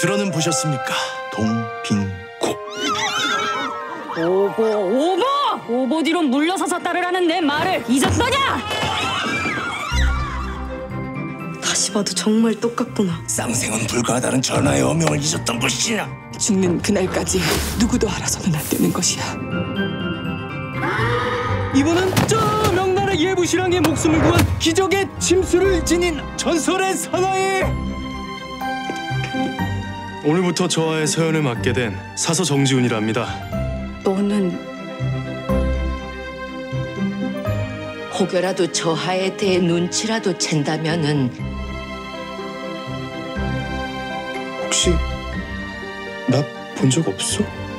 들어는 보셨습니까? 동빙고. 오버 뒤로 물러서서 따르라는 내 말을 잊었더냐? 다시 봐도 정말 똑같구나. 쌍생은 불가하다는 전하의 어명을 잊었던 것이냐? 죽는 그날까지 누구도 알아서는 안 되는 것이야. 이분은 저 명나라 예부신왕의 목숨을 구한 기적의 침수를 지닌 전설의 사나이! 오늘부터 저와의 서연을 맡게 된 사서 정지훈이랍니다. 너는... 혹여라도 저하에 대해 눈치라도 챈다면은 혹시 나 본 적 없어?